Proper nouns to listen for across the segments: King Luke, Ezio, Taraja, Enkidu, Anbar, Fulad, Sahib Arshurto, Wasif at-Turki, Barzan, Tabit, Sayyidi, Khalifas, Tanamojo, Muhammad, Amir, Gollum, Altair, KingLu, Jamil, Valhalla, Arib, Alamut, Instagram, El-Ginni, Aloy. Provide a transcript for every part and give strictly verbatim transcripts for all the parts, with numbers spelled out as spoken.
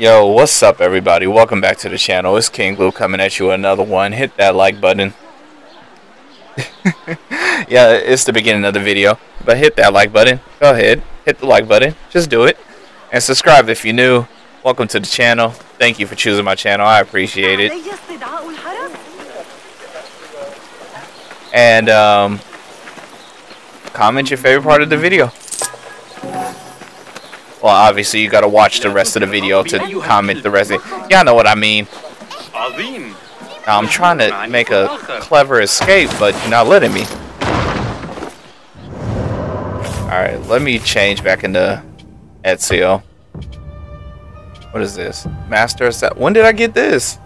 Yo, what's up everybody? Welcome back to the channel. It's KingLu coming at you with another one. Hit that like button. Yeah, it's the beginning of the video, but hit that like button. Go ahead, hit the like button. Just do it. And subscribe if you're new. Welcome to the channel. Thank you for choosing my channel. I appreciate it. And um, comment your favorite part of the video. Well, obviously, you gotta watch the rest of the video to comment the rest of it. Y'all know what I mean. Now, I'm trying to make a clever escape, but you're not letting me. Alright, let me change back into Ezio. What is this? Master Assass- When did I get this?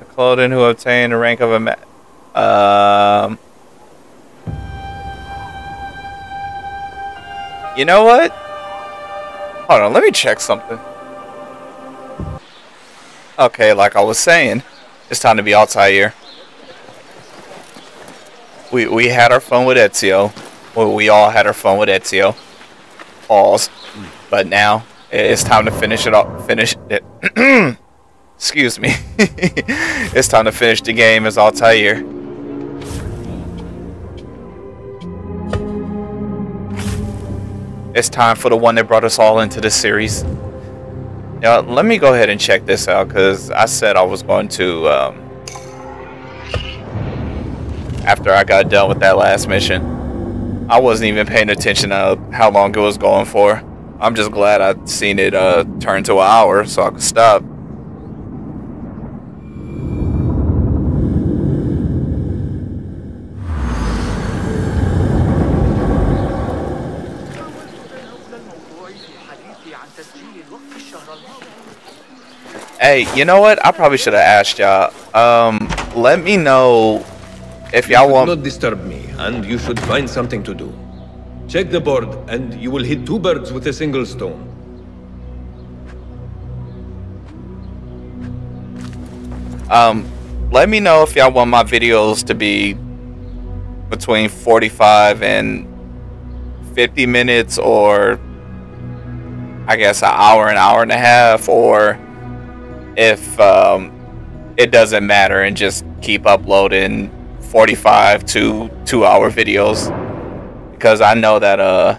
A clothing who obtained the rank of a ma- Um... You know what? Hold on, let me check something. Okay, like I was saying, it's time to be Altair. We we had our fun with Ezio. Well, we all had our fun with Ezio. Pause. But now it's time to finish it off. Finish it. Excuse me. It's time to finish the game as Altair. It's time for the one that brought us all into this series. Now, let me go ahead and check this out, because I said I was going to, um, after I got done with that last mission, I wasn't even paying attention to how long it was going for. I'm just glad I'd seen it uh, turn to an hour so I could stop. Hey, you know what? I probably should have asked y'all. Um, let me know if y'all want. Not disturb me, and you should find something to do. Check the board, and you will hit two birds with a single stone. Um, let me know if y'all want my videos to be between forty-five and fifty minutes, or I guess an hour, an hour and a half, or if um, it doesn't matter and just keep uploading forty-five to two hour videos, because I know that uh,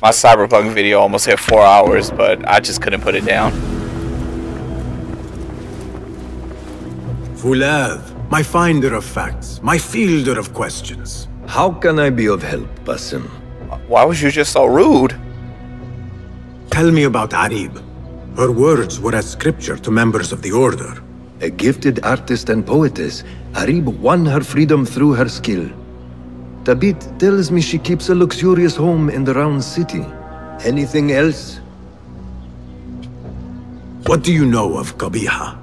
my Cyberpunk video almost hit four hours, but I just couldn't put it down. Fulad, my finder of facts, my fielder of questions. How can I be of help, Basim? Why was you just so rude? Tell me about Arib. Her words were as scripture to members of the Order. A gifted artist and poetess, Arib won her freedom through her skill. Tabit tells me she keeps a luxurious home in the Round City. Anything else? What do you know of Qabiha?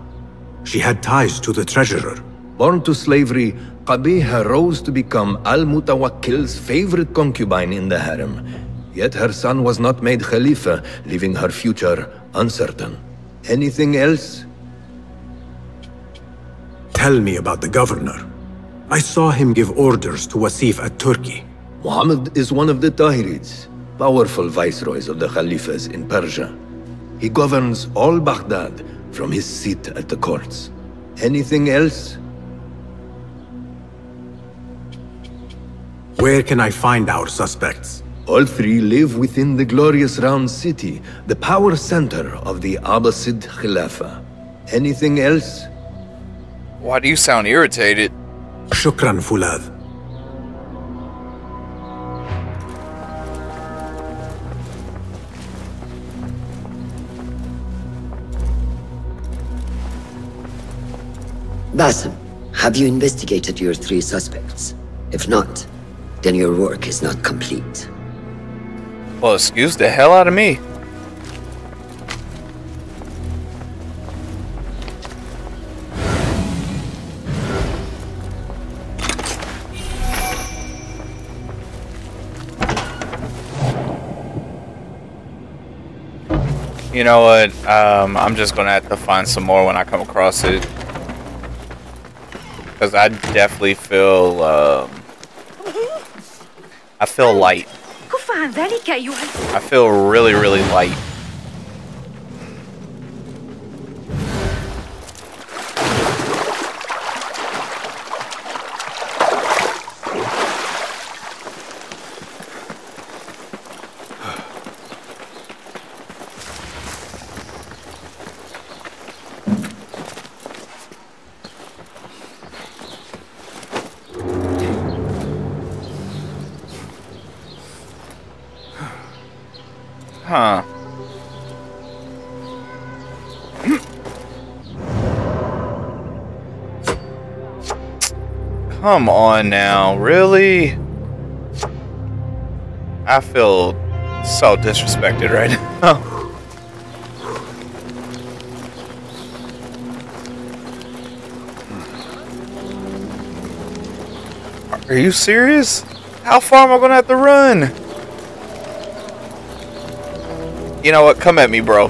She had ties to the treasurer. Born to slavery, Qabiha rose to become Al-Mutawakkil's favorite concubine in the harem. Yet her son was not made Khalifa, leaving her future uncertain. Anything else? Tell me about the governor. I saw him give orders to Wasif at-Turki. Muhammad is one of the Tahirids, powerful viceroys of the Khalifas in Persia. He governs all Baghdad from his seat at the courts. Anything else? Where can I find our suspects? All three live within the glorious Round City, the power center of the Abbasid Khilafa. Anything else? Why do you sound irritated? Shukran, Fulad. Basim, have you investigated your three suspects? If not, then your work is not complete. Well, excuse the hell out of me. You know what? Um, I'm just gonna have to find some more when I come across it, because I definitely feel um, I feel light. I feel really, really light. Huh. Come on now, really? I feel so disrespected right now. Are you serious? How far am I gonna have to run? You know what? Come at me, bro.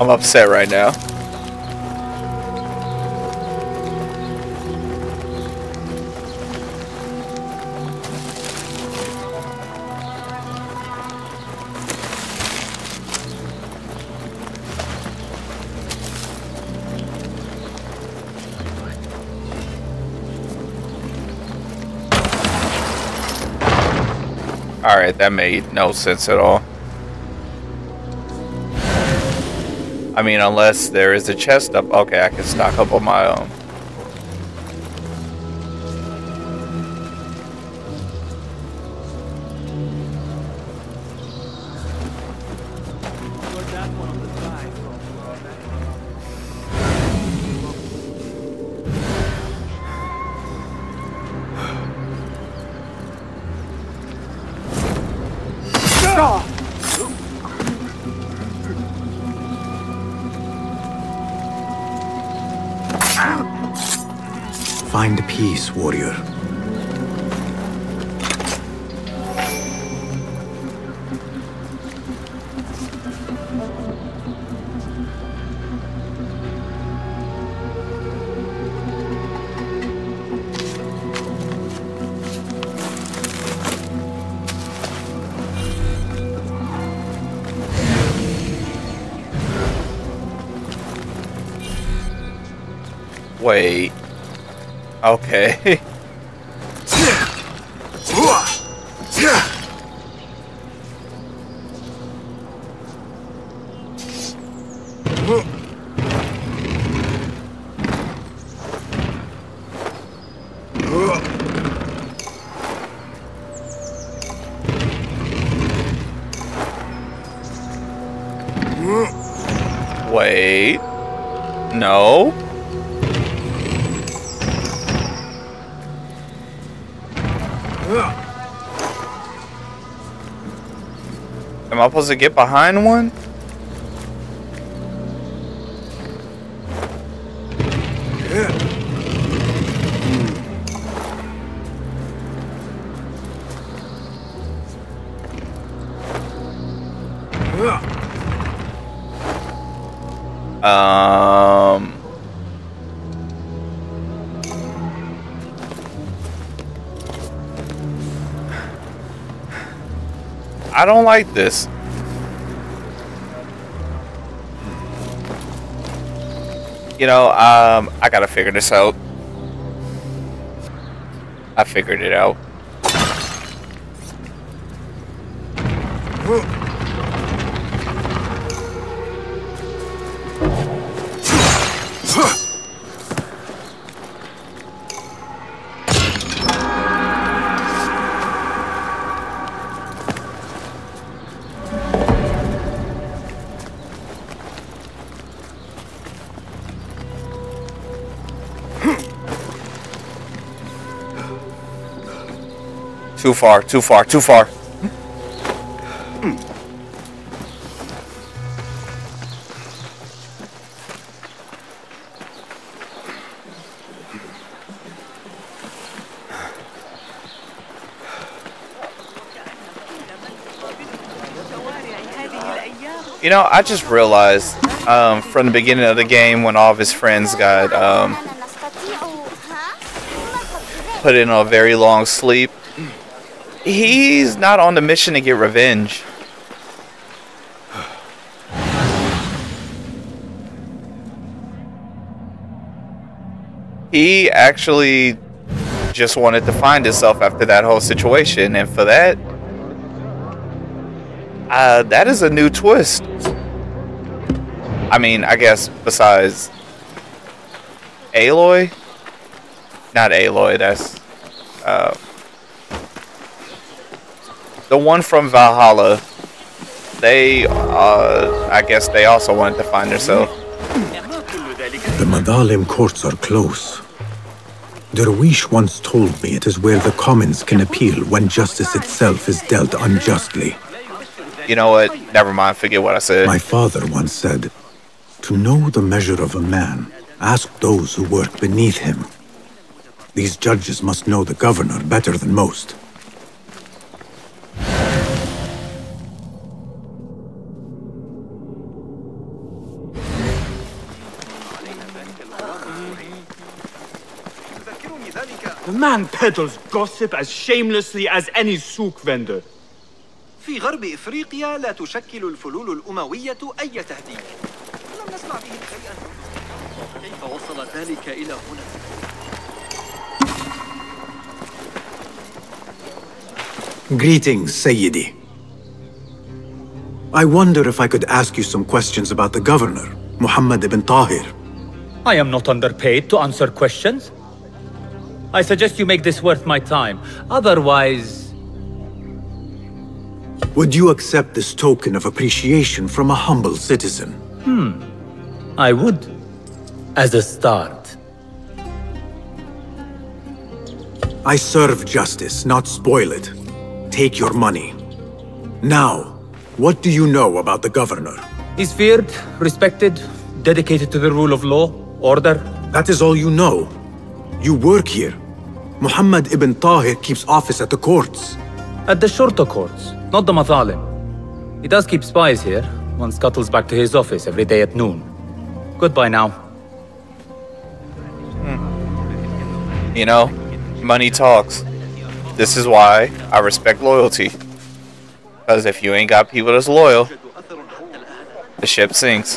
I'm upset right now. Alright, that made no sense at all. I mean, unless there is a chest up. Okay, I can stock up on my own. Find peace, warrior. Wait. Okay. Wait. No. Am I supposed to get behind one? Um. I don't like this. You know, um, I gotta figure this out. I figured it out. Too far, too far, too far. You know, I just realized um, from the beginning of the game when all of his friends got um, put in a very long sleep. He's not on the mission to get revenge. He actually just wanted to find himself after that whole situation, and for that, uh, that is a new twist. I mean, I guess besides Aloy, not Aloy, that's uh, the one from Valhalla. They, uh, I guess they also wanted to find herself. The Madalim courts are close. Derwish once told me it is where the commons can appeal when justice itself is dealt unjustly. You know what? Never mind. Forget what I said. My father once said, "To know the measure of a man, ask those who work beneath him." These judges must know the governor better than most. The man peddles gossip as shamelessly as any souk vendor. في غرب إفريقيا لا تشكل الفلول الأموية أي تهديد. لم نسمع به شيئا. كيف وصل ذلك إلى هنا؟ Greetings, Sayyidi. I wonder if I could ask you some questions about the governor, Muhammad ibn Tahir. I am not underpaid to answer questions. I suggest you make this worth my time. Otherwise... Would you accept this token of appreciation from a humble citizen? Hmm. I would. As a start. I serve justice, not spoil it. Take your money. Now, what do you know about the governor? He's feared, respected, dedicated to the rule of law, order. That is all you know. You work here. Muhammad ibn Tahir keeps office at the courts. At the Shurta courts, not the Madalim. He does keep spies here. One scuttles back to his office every day at noon. Goodbye now. Hmm. You know, money talks. This is why I respect loyalty. Because if you ain't got people that's loyal, the ship sinks.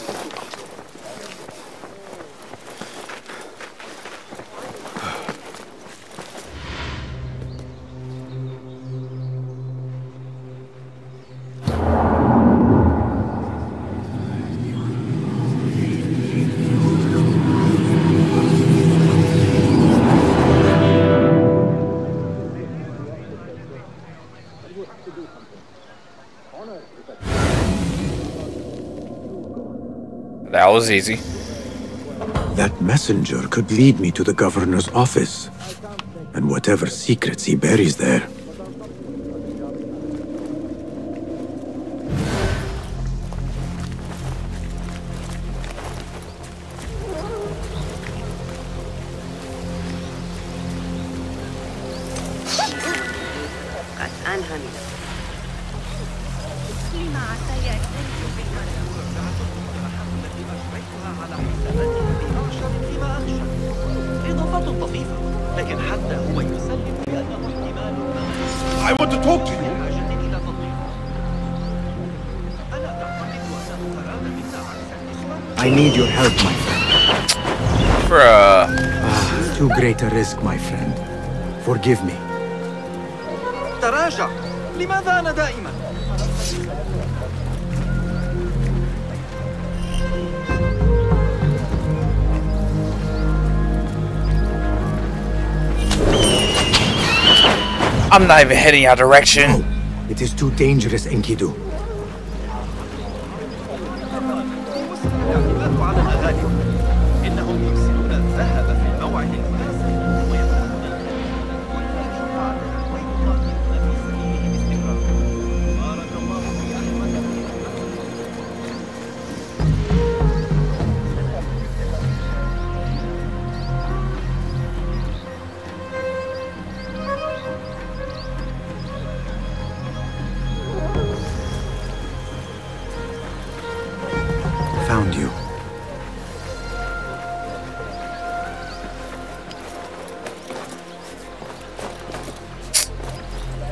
That was easy. That messenger could lead me to the governor's office, and whatever secrets he buries there. I want to talk to you. I need your help, my friend. Bruh. Ah, too great a risk, my friend. Forgive me. Taraja, لماذا أنا دائما؟ I'm not even heading your direction. No, it is too dangerous, Enkidu.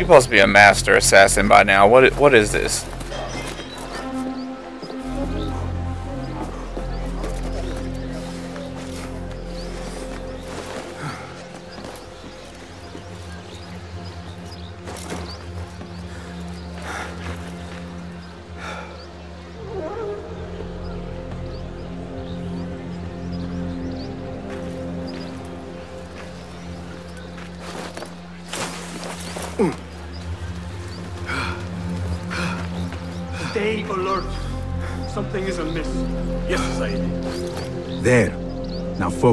supposed to be a master assassin by now. What? What is this?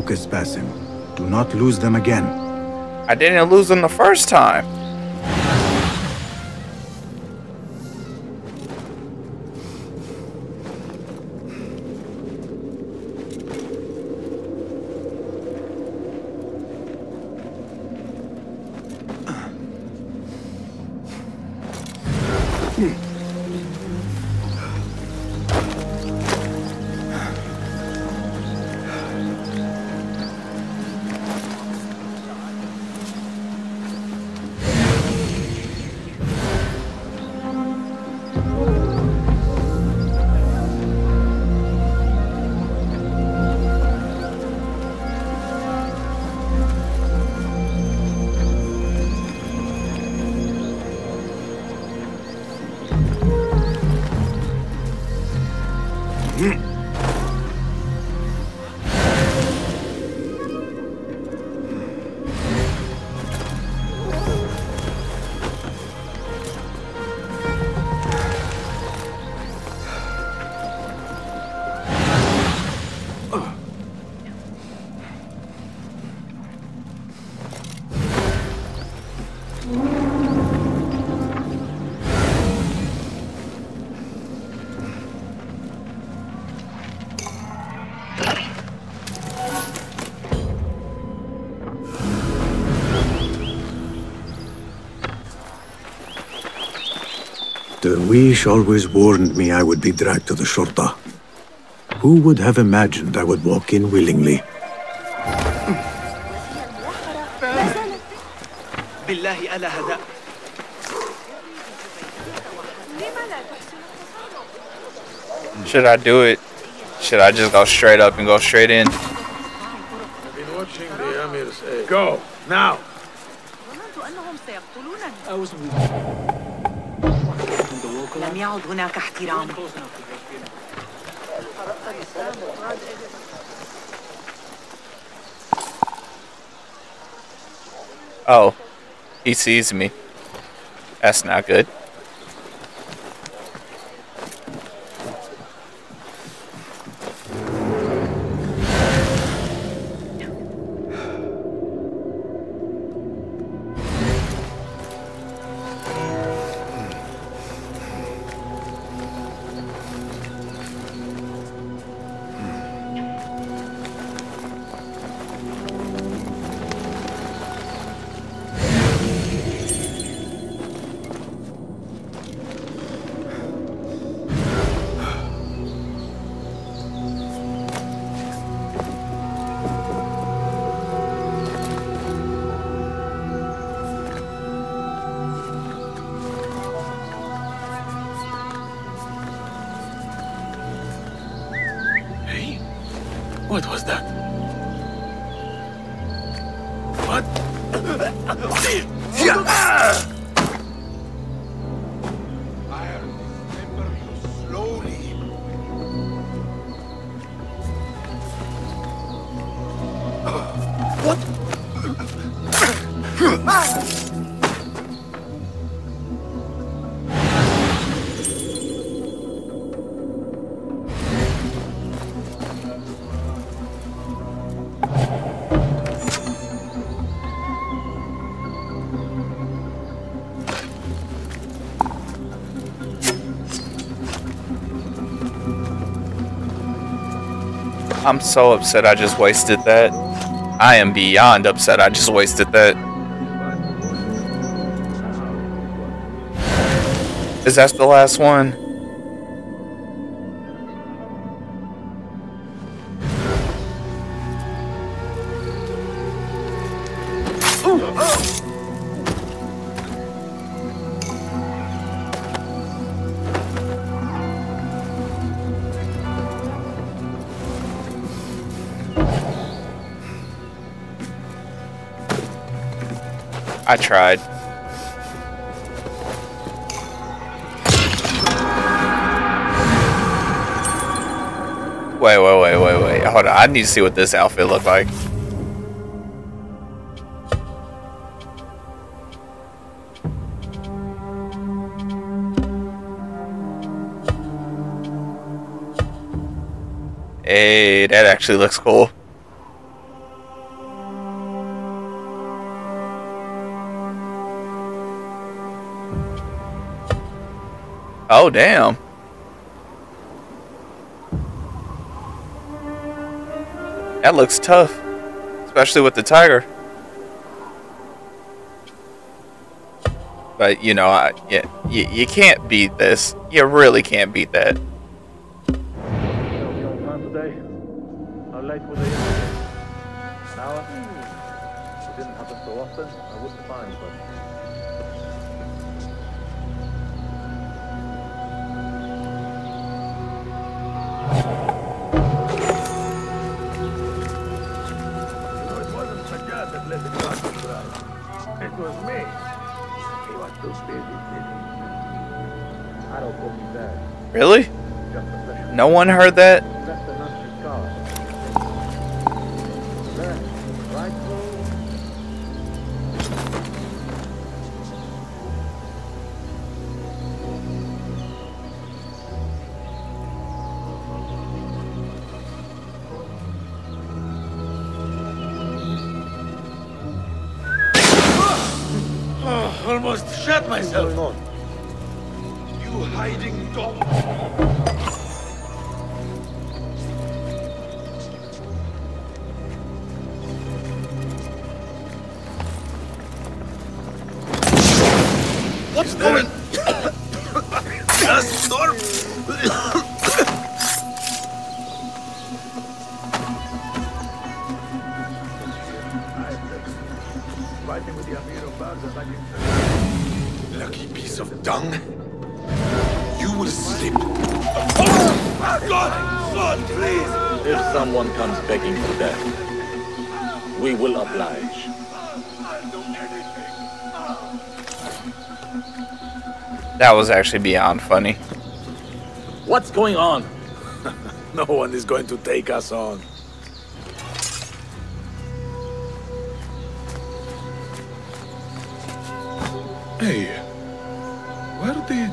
Focus, Basim. Do not lose them again. I didn't lose them the first time. Derwish always warned me I would be dragged to the Shurta. Who would have imagined I would walk in willingly? Should I do it? Should I just go straight up and go straight in? I've been watching the Amir's egg. Go! Now! I was weak. لم يعد هناك احترام. Oh, he sees me. That's not good. What was that? What? I remember you slowly. What? I'm so upset I just wasted that. I am beyond upset I just wasted that. Is that the last one? Ooh. I tried. Wait, wait, wait, wait, wait. Hold on. I need to see what this outfit looked like. Hey, that actually looks cool. Oh, damn. That looks tough, especially with the tiger. But, you know, I, yeah, you, you can't beat this. You really can't beat that. Really? No one heard that? Oh, almost shot myself. You hiding dog. What's going on? A storm. Fighting with the Amir of Barzan. Lucky piece of dung. You will slip. Oh, God! God, please! If someone comes begging for death, we will oblige. That was actually beyond funny. What's going on? No one is going to take us on. Hey, where did...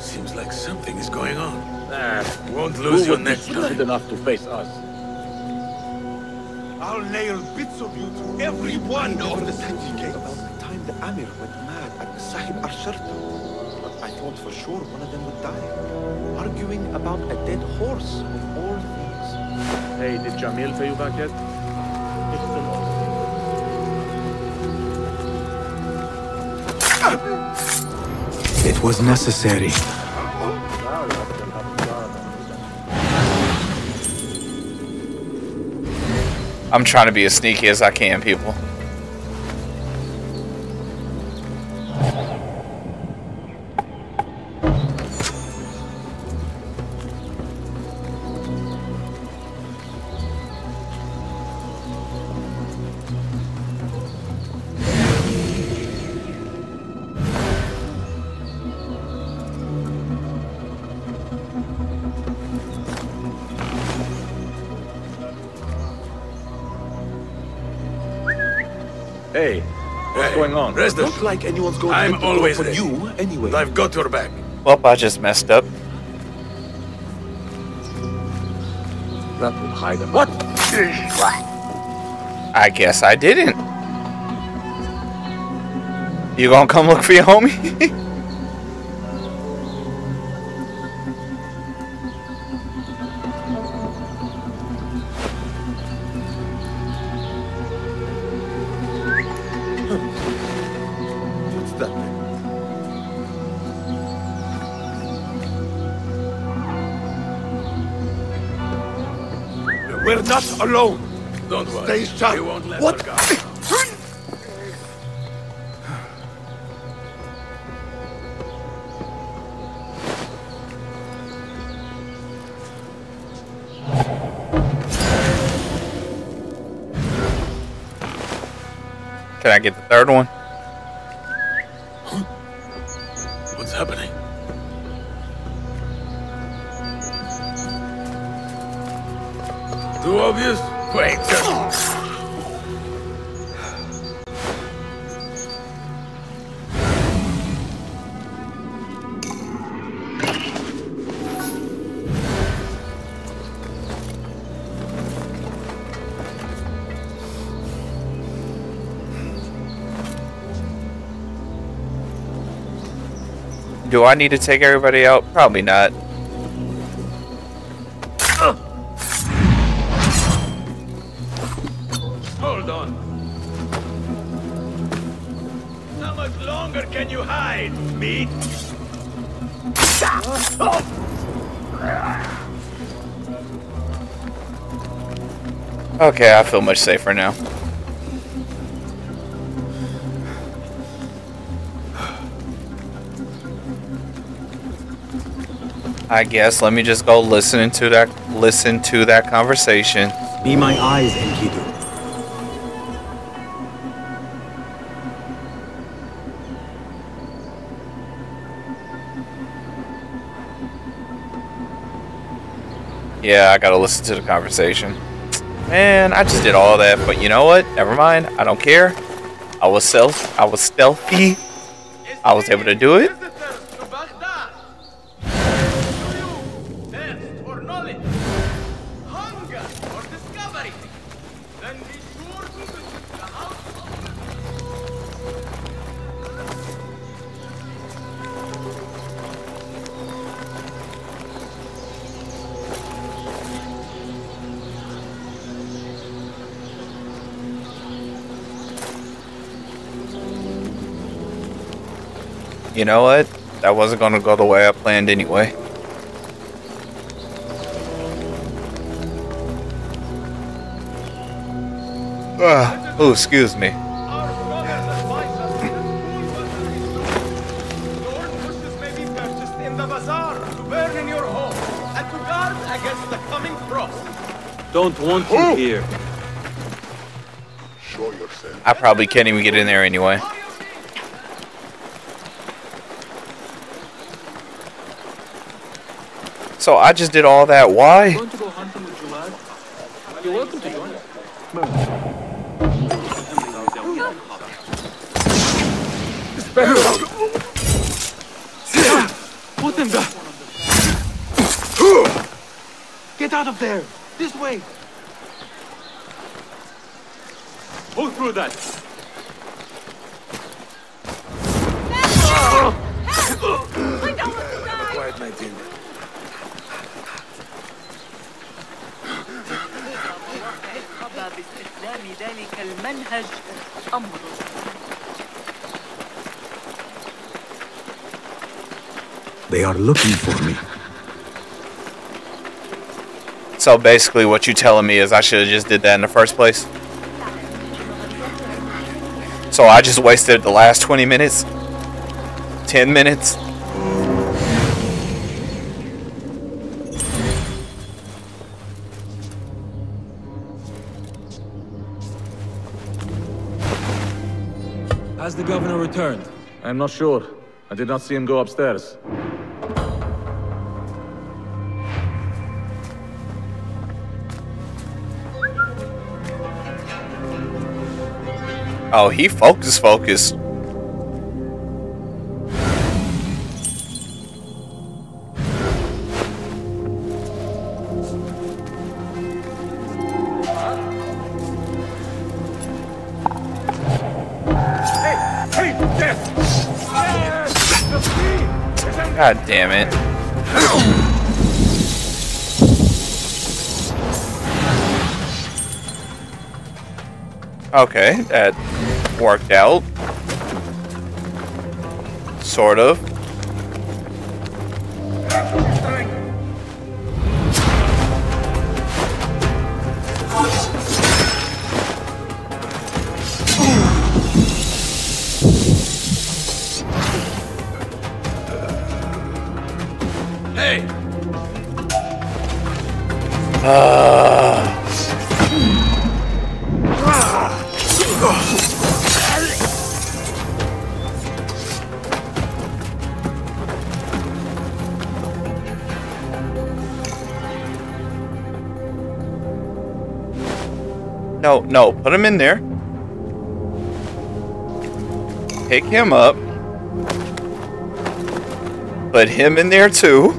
Seems like something is going on. Ah, won't lose you next time. Enough to face us. I'll nail bits of you to every one of the city gates. About the time the Amir went mad at the Sahib Arshurto, but I thought for sure one of them would die. Arguing about a dead horse with all things. Hey, did Jamil pay you back yet? It was necessary. I'm trying to be as sneaky as I can, people. Hey, what's hey, going on? Rest it's not like anyone's going I'm to I'm always for you, anyway. I've got your back. Well, I just messed up. That will hide them. What? I guess I didn't. You gonna come look for your homie? We're not alone. Don't worry. Stay sharp. You won't let what? Her go. Can I get the third one? what's happening. Too obvious? Wait. Do I need to take everybody out? Probably not. Okay, I feel much safer now. I guess let me just go listen to that listen to that conversation. Be my eyes, Enkidu. Yeah, I gotta listen to the conversation. Man, I just did all that, but you know what? Never mind. I don't care. I was self. I was stealthy. I was able to do it. You know what? That wasn't gonna go the way I planned anyway. Uh, oh, excuse me. Don't want you oh. here. Show yourself. I probably can't even get in there anyway. So I just did all that. Why? You're going to go hunting with Fulad? You're welcome to join us. Get out of there! This way! Pull through that! Help! Help! I don't want to die! Quiet, my dear. They are looking for me. So basically what you telling me is I should have just did that in the first place. So I just wasted the last twenty minutes? ten minutes? Has the governor returned? I'm not sure. I did not see him go upstairs. Oh, he focus, focus. God damn it. Okay, that worked out. Sort of. No, no. Put him in there. Pick him up. Put him in there too.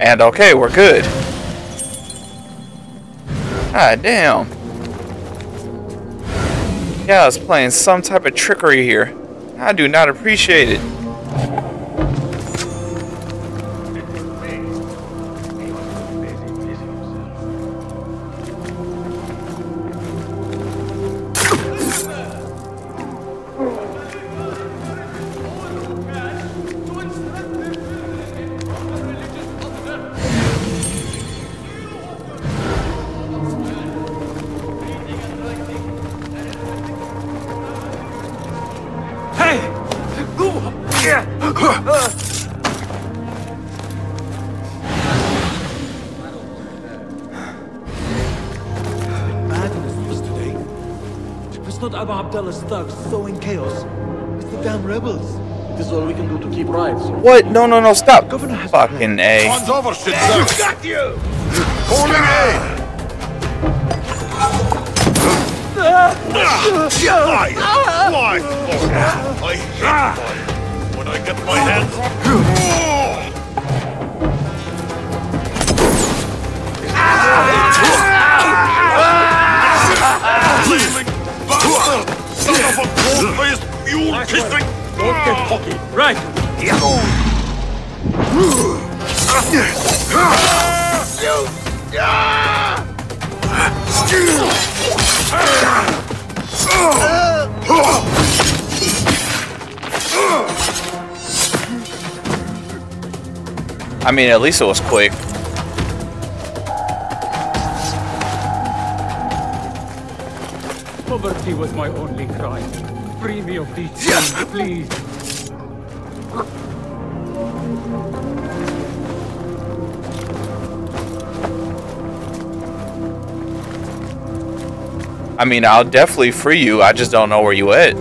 And okay, we're good. Ah, damn. Yeah, I was playing some type of trickery here. I do not appreciate it. Stuck, so in chaos. It's the damn rebels. This is all we can do to keep right. So what? No, no, no, stop. Governor has fucking A. One's over, shit, sir. Got you. Calling A. Why? I hate when I get my hands on. Please, son of a cold-faced mule-kissing! Don't get cocky! Right! Yeah. I mean, at least it was quick. Poverty was my only crime. Free me of these chains, please. I mean, I'll definitely free you. I just don't know where you at.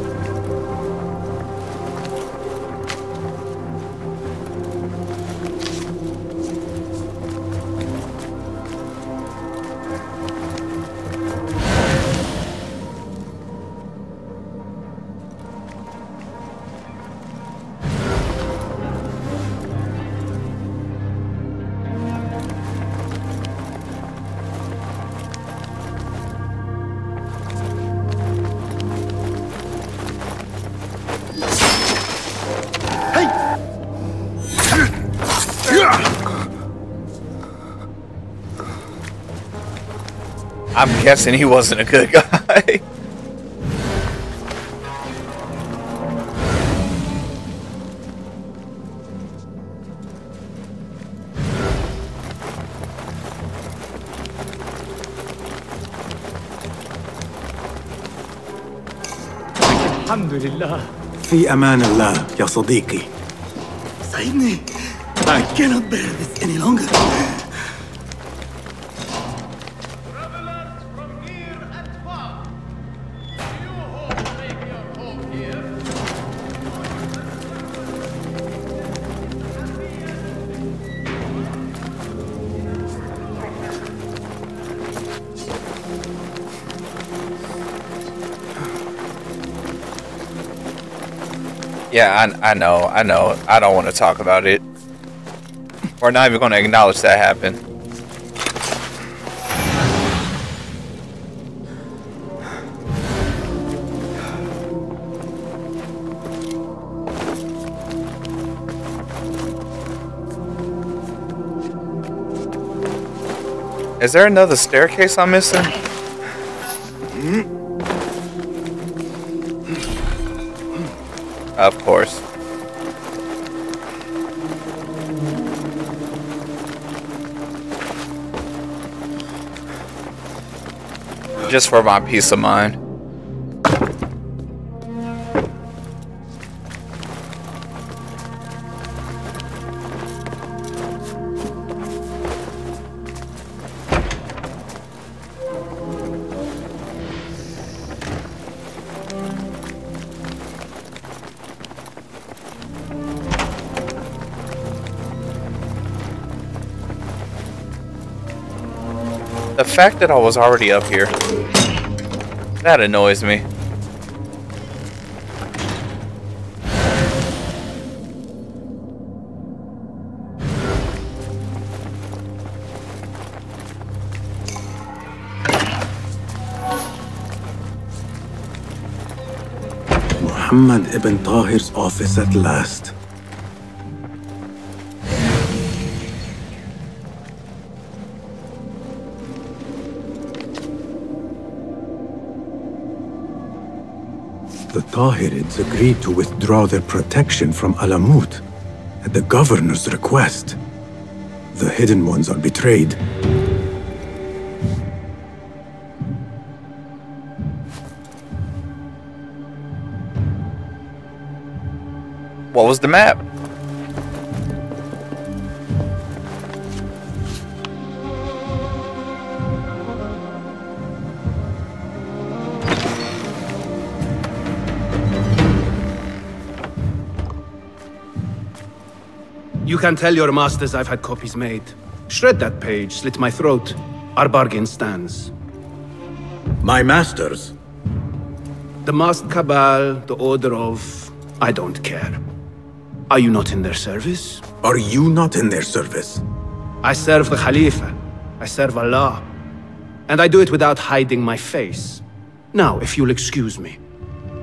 I'm guessing he wasn't a good guy. Alhamdulillah. Fi amanillah, ya Sadiqi. Sayyidi, I cannot bear this any longer. Yeah, I, I know, I know. I don't want to talk about it. We're not even going to acknowledge that happened. Is there another staircase I'm missing? Of course. Just for my peace of mind. The fact that I was already up here, that annoys me. Muhammad ibn Tahir's office at last. The Tahirids agreed to withdraw their protection from Alamut at the governor's request. The hidden ones are betrayed. What was the map? You can tell your masters I've had copies made. Shred that page, slit my throat. Our bargain stands. My masters? The masked cabal, the order of... I don't care. Are you not in their service? Are you not in their service? I serve the Khalifa. I serve Allah. And I do it without hiding my face. Now, if you'll excuse me.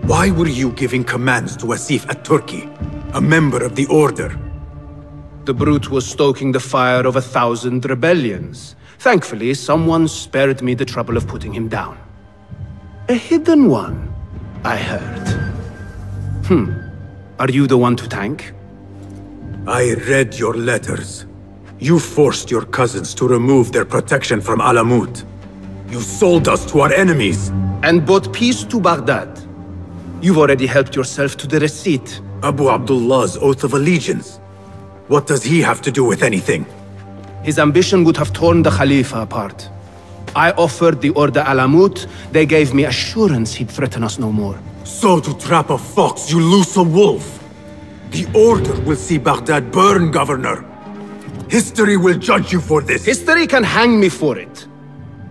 Why were you giving commands to Wasif at-Turki, a member of the Order? The brute was stoking the fire of a thousand rebellions. Thankfully, someone spared me the trouble of putting him down. A hidden one, I heard. Hmm. Are you the one to thank? I read your letters. You forced your cousins to remove their protection from Alamut. You sold us to our enemies. And brought peace to Baghdad. You've already helped yourself to the receipt. Abu Abdullah's oath of allegiance. What does he have to do with anything? His ambition would have torn the Khalifa apart. I offered the Order Alamut. They gave me assurance he'd threaten us no more. So to trap a fox, you loose a wolf. The Order will see Baghdad burn, Governor. History will judge you for this. History can hang me for it.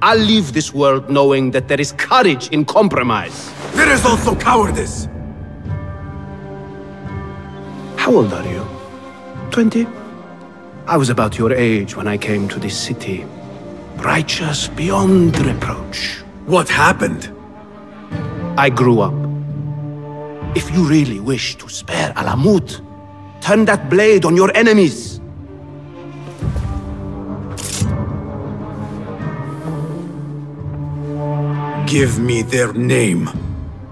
I'll leave this world knowing that there is courage in compromise. There is also cowardice. How old are you? Twenty? I was about your age when I came to this city. Righteous beyond reproach. What happened? I grew up. If you really wish to spare Alamut, turn that blade on your enemies! Give me their name.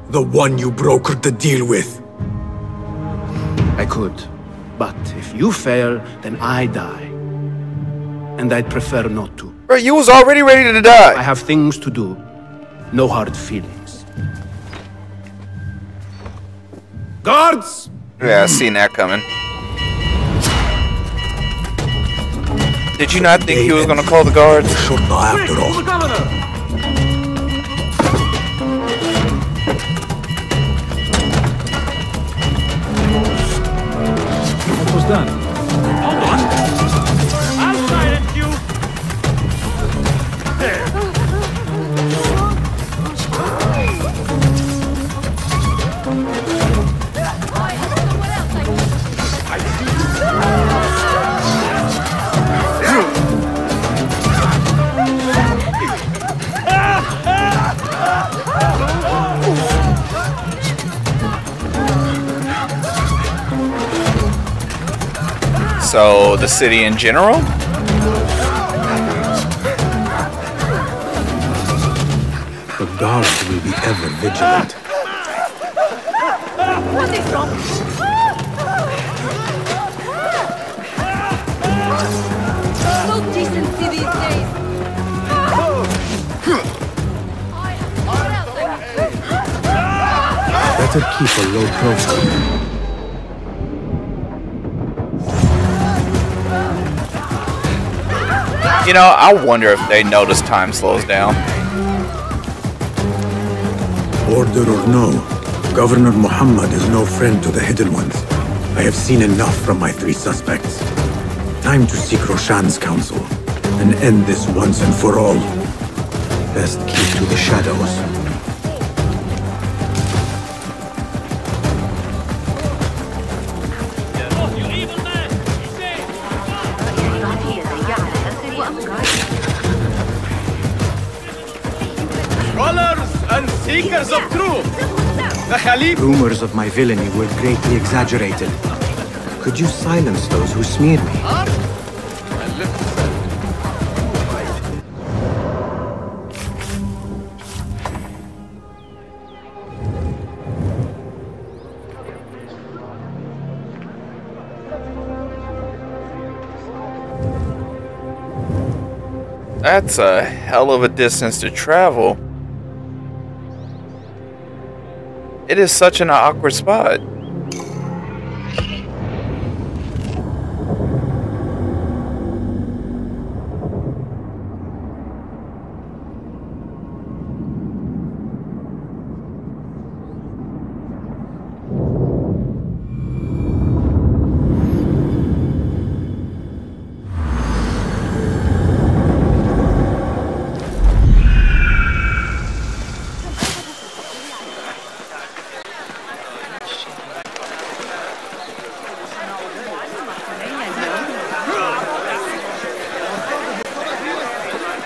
The one you brokered the deal with. I could. But if you fail, then I die. And I'd prefer not to. Bro, you was already ready to die! I have things to do. No hard feelings. Guards! Yeah, I seen that coming. Did you not think he was gonna call the guards? Shurta after all. What was done? Hold on! I'll silence you! There! So, the city in general? The guards will be ever vigilant. What is wrong? No decency these days. Better keep a low profile. You know, I wonder if they notice time slows down. Order or no, Governor Muhammad is no friend to the Hidden Ones. I have seen enough from my three suspects. Time to seek Roshan's counsel. and end this once and for all. Best keep to the shadows. Seekers of truth! The Khalif! Rumors of my villainy were greatly exaggerated. Could you silence those who smeared me? That's a hell of a distance to travel. It is such an awkward spot.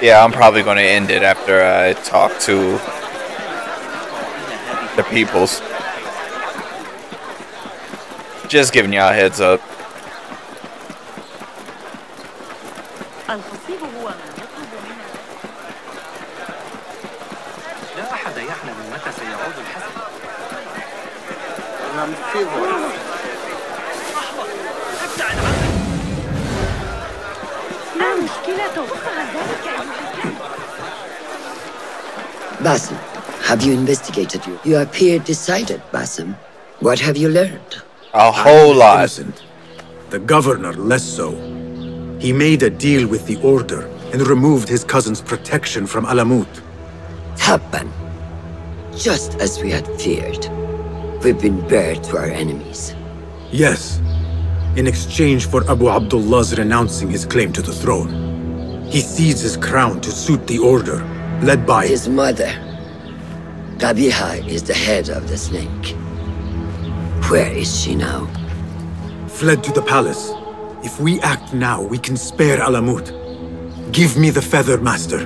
Yeah, I'm probably going to end it after I talk to the peoples. Just giving y'all a heads up. Basim, have you investigated you? You appear decided, Basim. What have you learned? A whole lot. The governor less so. He made a deal with the Order and removed his cousin's protection from Alamut. Tabban. Just as we had feared. We've been bare to our enemies. Yes. In exchange for Abu Abdullah's renouncing his claim to the throne. He cedes his crown to suit the Order. Led by his mother. Qabiha is the head of the snake. Where is she now? Fled to the palace. If we act now, we can spare Alamut. Give me the feather, master.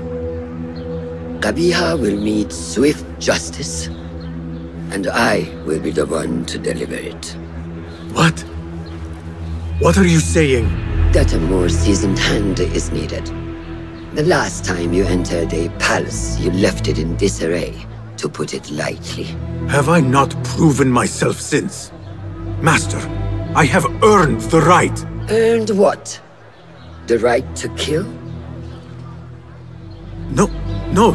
Qabiha will meet swift justice, and I will be the one to deliver it. What? What are you saying? That a more seasoned hand is needed. The last time you entered a palace, you left it in disarray, to put it lightly. Have I not proven myself since? Master, I have earned the right. Earned what? The right to kill? No, no,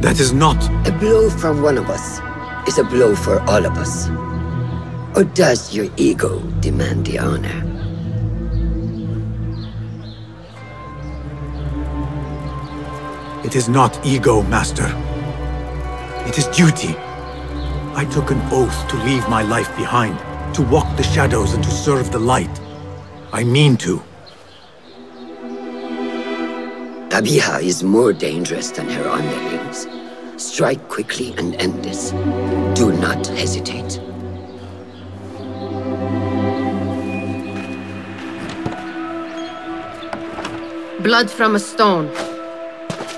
that is not. A blow from one of us is a blow for all of us. Or does your ego demand the honor? It is not ego, master. It is duty. I took an oath to leave my life behind, to walk the shadows and to serve the light. I mean to. Qabiha is more dangerous than her underlings. Strike quickly and end this. Do not hesitate. Blood from a stone.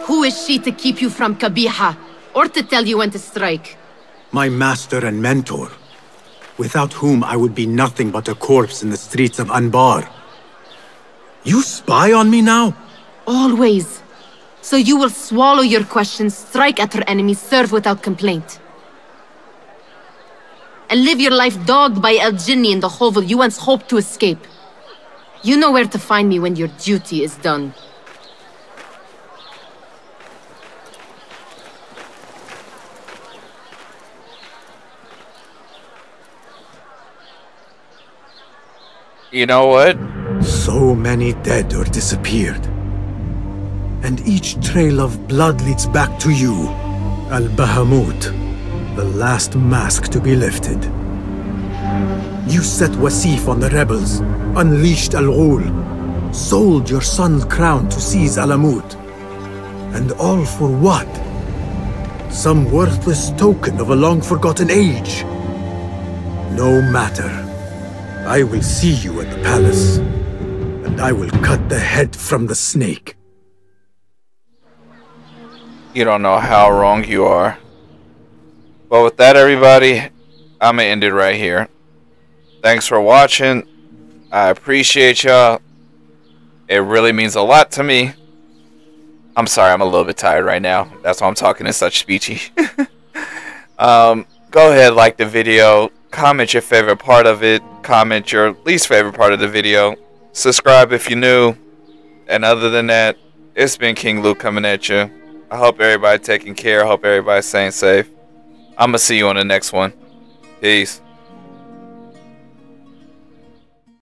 Who is she to keep you from Qabiha, or to tell you when to strike? My master and mentor, without whom I would be nothing but a corpse in the streets of Anbar. You spy on me now? Always. So you will swallow your questions, strike at her enemies, serve without complaint. And live your life dogged by El-Ginni in the hovel you once hoped to escape. You know where to find me when your duty is done. You know what? So many dead or disappeared. And each trail of blood leads back to you, Al-Bahamut, the last mask to be lifted. You set Wasif on the rebels, unleashed Al-Ghul, sold your son's crown to seize Alamut. And all for what? Some worthless token of a long-forgotten age. No matter. I will see you at the palace, and I will cut the head from the snake. You don't know how wrong you are. Well, with that, everybody, I'm gonna end it right here. Thanks for watching. I appreciate y'all. It really means a lot to me. I'm sorry, I'm a little bit tired right now. That's why I'm talking in such speechy. um, go ahead, like the video. Comment your favorite part of it. Comment your least favorite part of the video. Subscribe if you're new. And other than that, it's been King Luke coming at you. I hope everybody taking care. I hope everybody's staying safe. I'm going to see you on the next one. Peace.